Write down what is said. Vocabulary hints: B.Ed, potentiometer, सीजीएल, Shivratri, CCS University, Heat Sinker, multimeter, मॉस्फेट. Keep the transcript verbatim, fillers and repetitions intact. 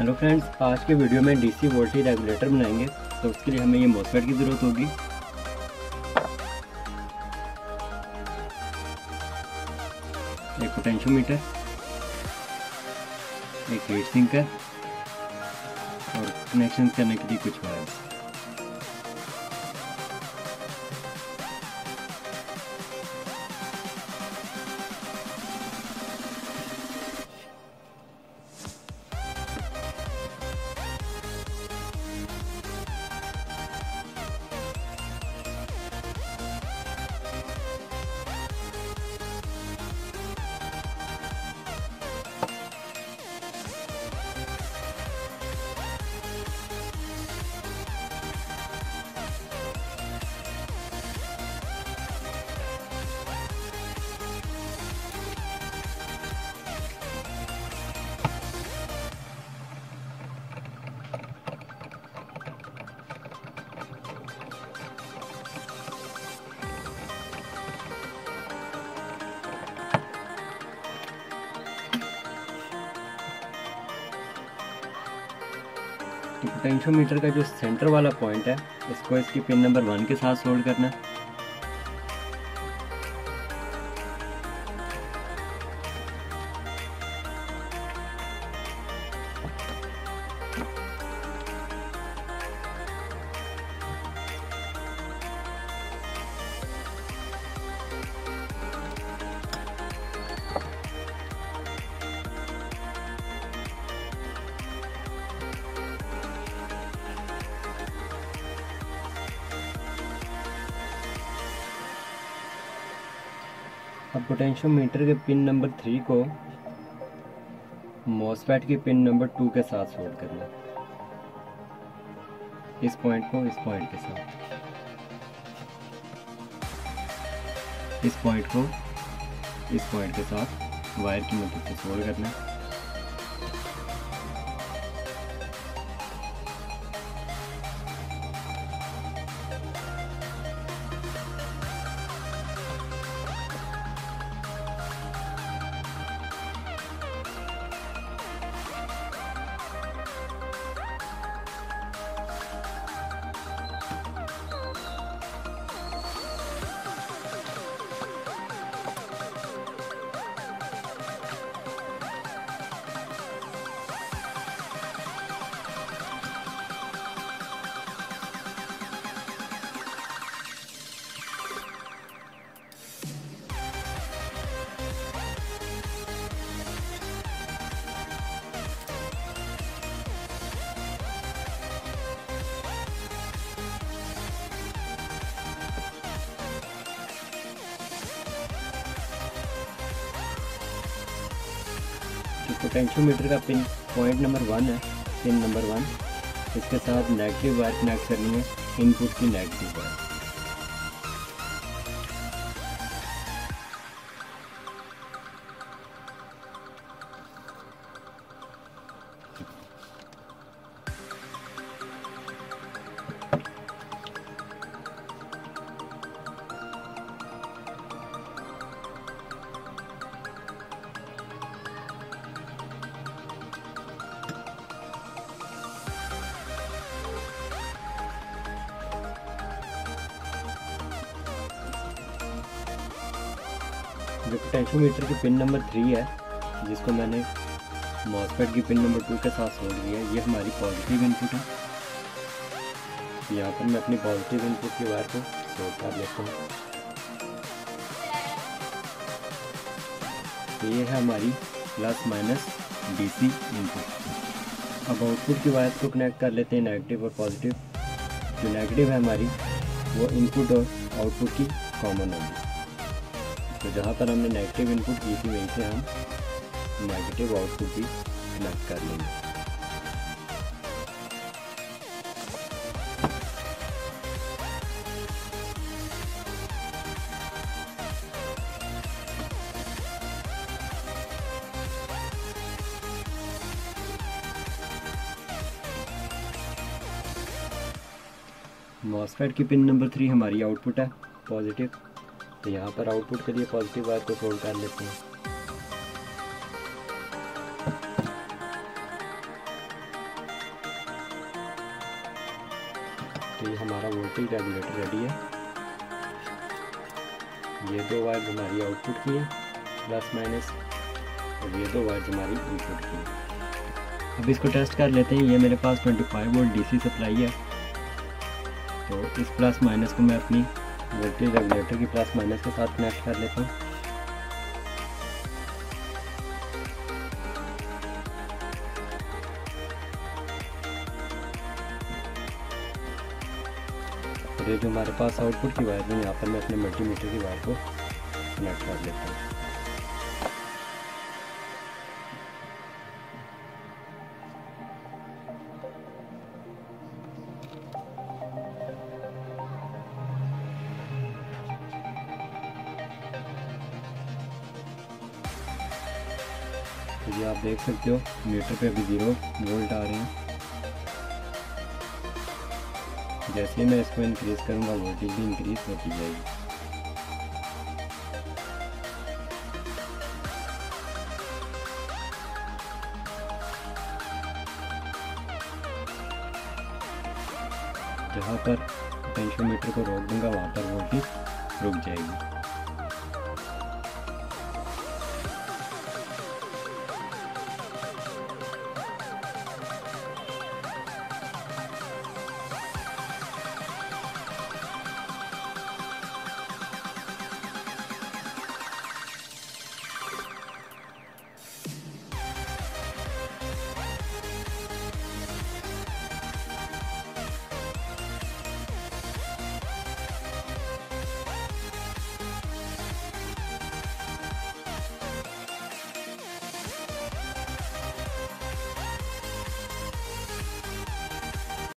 Hello friends, आज के video में डीसी वोल्टेज रेगुलेटर बनाएंगे, तो उसके लिए हमें ये मॉस्फेट की ज़रूरत होगी। एक पोटेंशियोमीटर, एक हीट सिंक है और कनेक्शन करने के लिए कुछ वायर्स। तो पोटेंशियोमीटर का जो सेंटर वाला पॉइंट है, इसको इसकी पिन नंबर वन के साथ सोल्ड करना है। अब पोटेंशियोमीटर के पिन नंबर थ्री को मॉस्फेट की पिन नंबर टू के साथ सोल्ड करना, इस पॉइंट को इस पॉइंट के साथ, इस पॉइंट को इस पॉइंट के साथ वायर की मदद से सोल्ड करना। पोटेंशियोमीटर का पिन पॉइंट नंबर वन है, पिन नंबर वन, इसके साथ नेगेटिव वायर कनेक्ट करनी है, इनपुट की नेगेटिव वायर। जो पोटेंशियोमीटर की पिन नंबर थ्री है, जिसको मैंने मॉस्फेट की पिन नंबर टू के साथ जोड़ दिया है, ये हमारी पॉजिटिव इनपुट है। यहाँ पर मैं अपनी पॉजिटिव इनपुट की वायर को जोड़ता लेता हूँ। ये है हमारी प्लस माइनस डीसी इनपुट। अब आउटपुट की वायर को कनेक्ट कर लेते हैं, नेगेटिव और पॉजिटिव। जो नेगेटिव है हमारी, वो इनपुट और आउटपुट की कॉमन होगी। तो जहाँ पर हमने नेगेटिव इनपुट की थी, वहीं से हम नेगेटिव आउटपुट भी कनेक्ट कर लेंगे। मॉस्फेट की पिन नंबर थ्री हमारी आउटपुट है, पॉजिटिव। तो यहाँ पर आउटपुट के लिए पॉजिटिव वायर को सोल्ड कर लेते हैं। तो ये हमारा वोल्टेज रेगुलेटर रेडी है। ये दो वायर हमारी आउटपुट की है प्लस माइनस, और ये दो वायर हमारी इनपुट की है। अब इसको टेस्ट कर लेते हैं। ये मेरे पास पच्चीस वोल्ट डीसी सप्लाई है, तो इस प्लस माइनस को मैं अपनी वोल्टेज रेगुलेटर की प्लस माइनस के साथ कनेक्ट कर लेता हूँ। ये जो हमारे पास आउटपुट की वायर है, यहाँ पर मैं अपने मल्टीमीटर की वायर को कनेक्ट कर लेता हूँ। तो ये आप देख सकते हो मीटर पे अभी जीरो वोल्ट आ रहे हैं। जैसे ही मैं इसको इंक्रीज़ करूंगा वोल्टेज भी इंक्रीज होती जाएगी। जहाँ पर पोटेंशियोमीटर को रोक दूंगा वहाँ पर वोल्टेज रुक जाएगी।